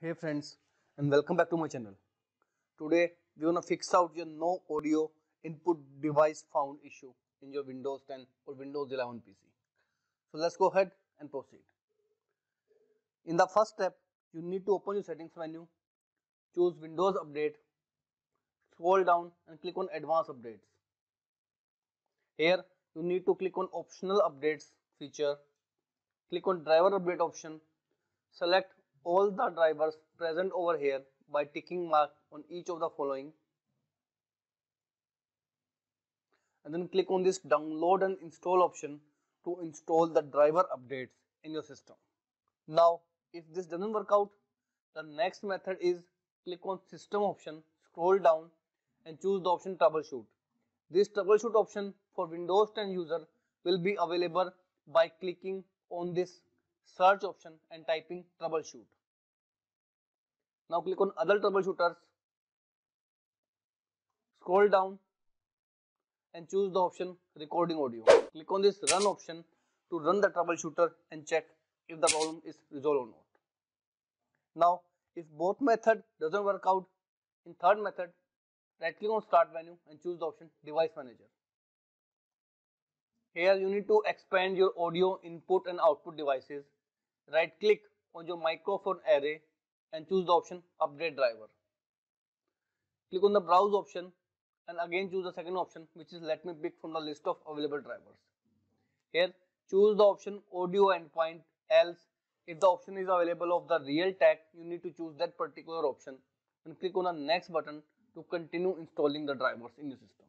Hey friends, and welcome back to my channel. Today we are gonna fix out your no audio input device found issue in your Windows 10 or Windows 11 PC. So let's go ahead and proceed. In the first step, you need to open your settings menu, choose Windows Update, scroll down and click on Advanced Updates. Here you need to click on Optional Updates feature, click on Driver Update option, select all the drivers present over here by ticking mark on each of the following, and then click on this download and install option to install the driver updates in your system. Now if this doesn't work out, the next method is click on system option, scroll down and choose the option troubleshoot. This troubleshoot option for Windows 10 user will be available by clicking on this search option and typing troubleshoot. Now click on other troubleshooters, scroll down and choose the option recording audio. Click on this run option to run the troubleshooter and check if the problem is resolved or not. Now if both method doesn't work out, in third method, right click on start menu and choose the option device manager. Here you need to expand your audio input and output devices. Right click on your microphone array and choose the option update driver. Click on the browse option and again choose the second option, which is let me pick from the list of available drivers. Here choose the option audio endpoint, else if the option is available of the Realtek, you need to choose that particular option and click on the next button to continue installing the drivers in your system.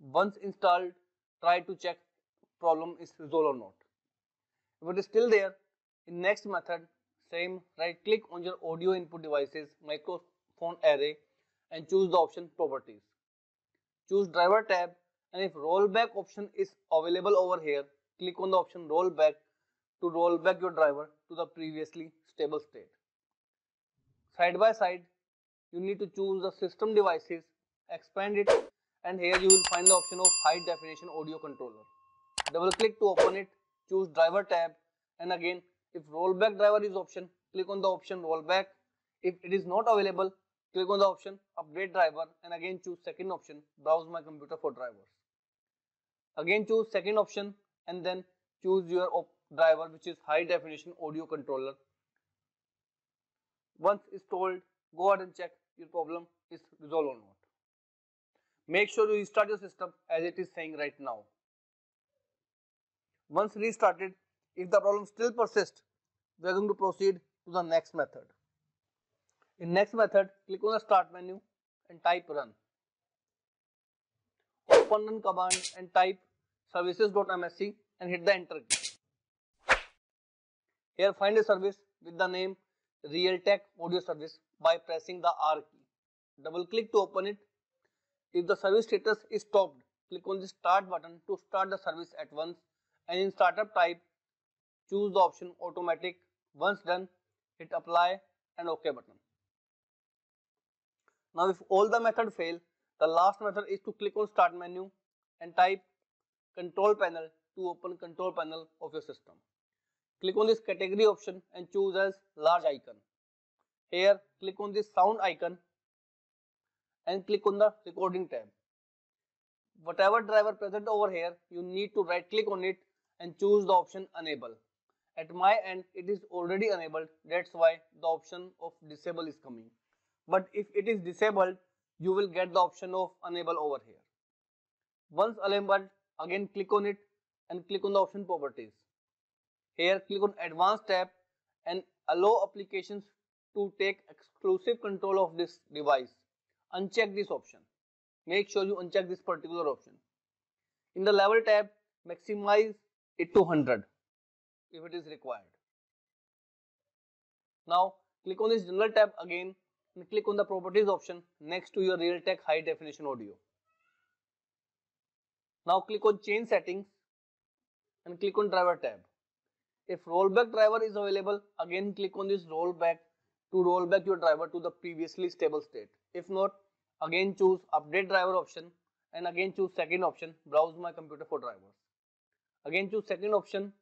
Once installed, try to check problem is resolved or not. If it is still there, in next method, same, right click on your audio input devices microphone array and choose the option properties. Choose driver tab, and if rollback option is available over here, click on the option rollback to roll back your driver to the previously stable state. Side by side, you need to choose the system devices, expand it, and here you will find the option of high definition audio controller. Double click to open it, choose driver tab, and again if rollback driver is option, click on the option rollback. If it is not available, click on the option update driver and again choose second option browse my computer for drivers. Again choose second option and then choose your driver which is high definition audio controller. Once installed, go ahead and check your problem is resolved or not. Make sure you restart your system as it is saying right now. Once restarted, if the problem still persists, we are going to proceed to the next method. In next method, click on the start menu and type run. Open run command and type services.msc and hit the enter key. Here find a service with the name Realtek Audio Service by pressing the R key. Double click to open it. If the service status is stopped, click on the start button to start the service at once, and in startup type, choose the option automatic. Once done, hit apply and OK button. Now if all the methods fail, the last method is to click on start menu and type control panel to open control panel of your system. Click on this category option and choose as large icon. Here click on this sound icon and click on the recording tab. Whatever driver present over here, you need to right click on it and choose the option enable. At my end, it is already enabled, that's why the option of disable is coming. But if it is disabled, you will get the option of enable over here. Once enabled, again click on it and click on the option properties. Here click on advanced tab and allow applications to take exclusive control of this device. Uncheck this option. Make sure you uncheck this particular option. In the level tab, maximize it to 100 if it is required. Now click on this general tab again and click on the properties option next to your Realtek high definition audio. Now click on change settings and click on driver tab. If rollback driver is available, again click on this rollback to roll back your driver to the previously stable state. If not, again choose update driver option and again choose second option browse my computer for drivers. Again choose second option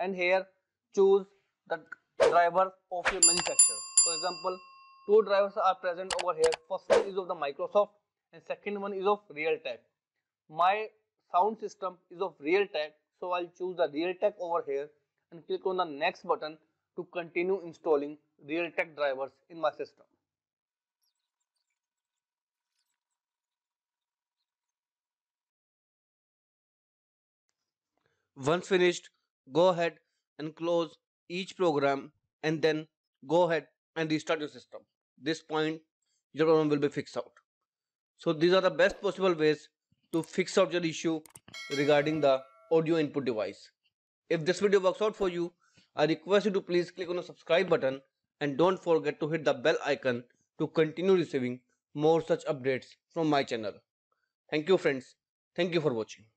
and here choose the drivers of your manufacturer. For example, two drivers are present over here. First one is of the Microsoft and second one is of Realtek. My sound system is of Realtek, so I'll choose the Realtek over here and click on the next button to continue installing Realtek drivers in my system. Once finished, go ahead and close each program and then go ahead and restart your system. This point, your problem will be fixed out. So these are the best possible ways to fix out your issue regarding the audio input device. If this video works out for you, I request you to please click on the subscribe button and don't forget to hit the bell icon to continue receiving more such updates from my channel. Thank you friends. Thank you for watching.